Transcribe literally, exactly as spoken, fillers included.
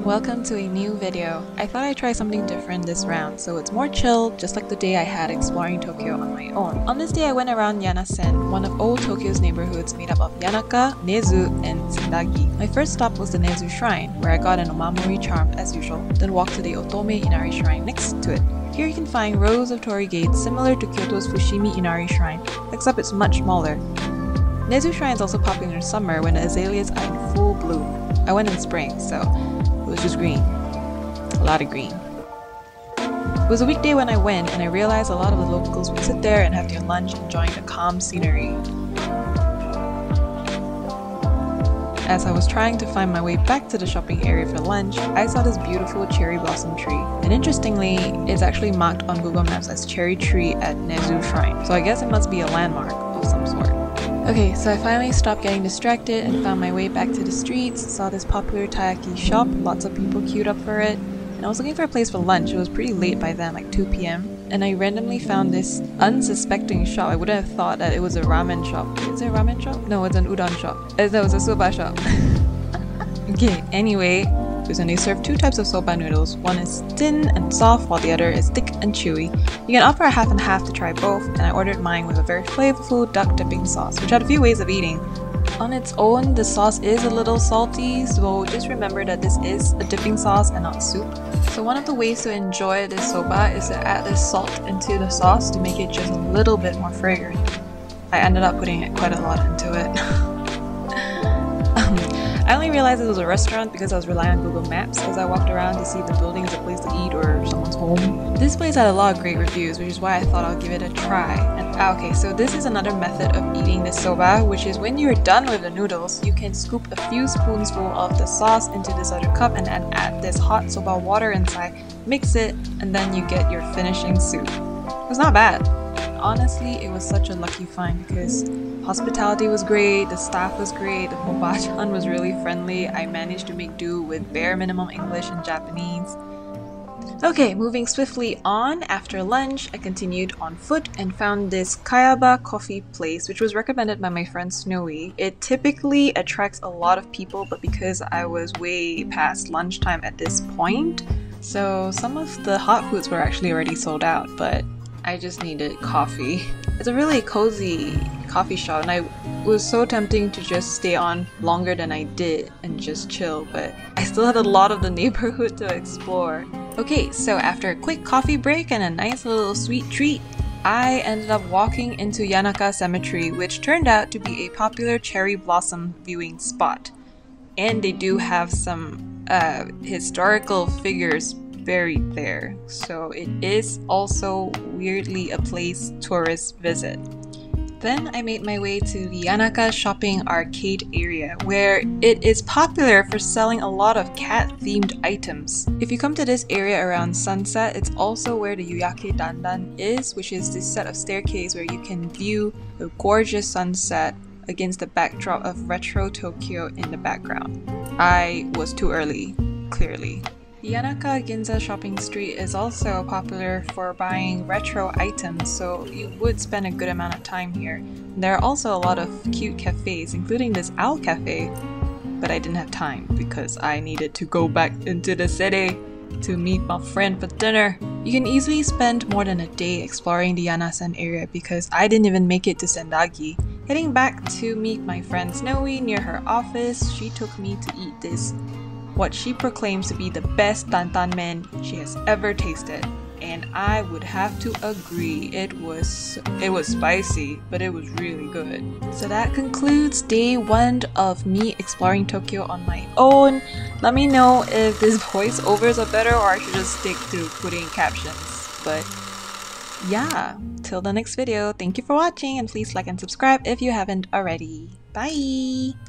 and welcome to a new video. I thought I'd try something different this round, so it's more chill, just like the day I had exploring Tokyo on my own. On this day I went around Yanasen, one of old Tokyo's neighborhoods made up of Yanaka, Nezu, and Sendagi. My first stop was the Nezu Shrine, where I got an omamori charm as usual, then walked to the Otome Inari Shrine next to it. Here you can find rows of torii gates similar to Kyoto's Fushimi Inari Shrine, except it's much smaller. Nezu Shrine is also popular in summer when the azaleas are in full bloom. I went in spring, so it was just green. A lot of green. It was a weekday when I went, and I realized a lot of the locals would sit there and have their lunch enjoying the calm scenery. As I was trying to find my way back to the shopping area for lunch, I saw this beautiful cherry blossom tree. And interestingly, it's actually marked on Google Maps as cherry tree at Nezu Shrine, so I guess it must be a landmark of some sort. Okay, so I finally stopped getting distracted and found my way back to the streets, saw this popular taiyaki shop, lots of people queued up for it, and I was looking for a place for lunch. It was pretty late by then, like two p m, and I randomly found this unsuspecting shop. I wouldn't have thought that it was a ramen shop. Is it a ramen shop? No, it's an udon shop. No, it's a soba shop. Okay, anyway, and they serve two types of soba noodles. One is thin and soft, while the other is thick and chewy. You can opt for a half and half to try both, and I ordered mine with a very flavorful duck dipping sauce, which had a few ways of eating. On its own, the sauce is a little salty, so just remember that this is a dipping sauce and not soup. So one of the ways to enjoy this soba is to add this salt into the sauce to make it just a little bit more fragrant. I ended up putting quite a lot into it. I only realized this was a restaurant because I was relying on Google Maps as I walked around to see if the building is a place to eat or someone's home. This place had a lot of great reviews, which is why I thought I'll give it a try. And, ah, okay, so this is another method of eating the soba, which is when you're done with the noodles, you can scoop a few spoonsful of the sauce into this other cup and then add this hot soba water inside, mix it, and then you get your finishing soup. It was not bad. Honestly, it was such a lucky find because hospitality was great, the staff was great, the obachan was really friendly. I managed to make do with bare minimum English and Japanese. Okay, moving swiftly on, after lunch I continued on foot and found this Kayaba coffee place, which was recommended by my friend Snowy. It typically attracts a lot of people, but because I was way past lunchtime at this point, so some of the hot foods were actually already sold out, but I just needed coffee. It's a really cozy coffee shop, and I it was so tempting to just stay on longer than I did and just chill, but I still had a lot of the neighborhood to explore. Okay, so after a quick coffee break and a nice little sweet treat, I ended up walking into Yanaka Cemetery, which turned out to be a popular cherry blossom viewing spot. And they do have some uh, historical figures buried there, so it is also weirdly a place tourists visit. Then I made my way to the Yanaka Shopping Arcade area, where it is popular for selling a lot of cat-themed items. If you come to this area around sunset, it's also where the yuyake dandan is, which is this set of staircase where you can view the gorgeous sunset against the backdrop of retro Tokyo in the background. I was too early, clearly. Yanaka Ginza Shopping Street is also popular for buying retro items, so you would spend a good amount of time here. There are also a lot of cute cafes, including this owl cafe, but I didn't have time because I needed to go back into the city to meet my friend for dinner. You can easily spend more than a day exploring the Yanasen area because I didn't even make it to Sendagi. Heading back to meet my friend Snowy near her office, she took me to eat this what she proclaims to be the best tantanmen she has ever tasted, and I would have to agree. It was it was spicy, but it was really good. So that concludes day one of me exploring Tokyo on my own. Let me know if these voiceovers are better or I should just stick to putting captions. But yeah, till the next video, thank you for watching, and please like and subscribe if you haven't already. Bye!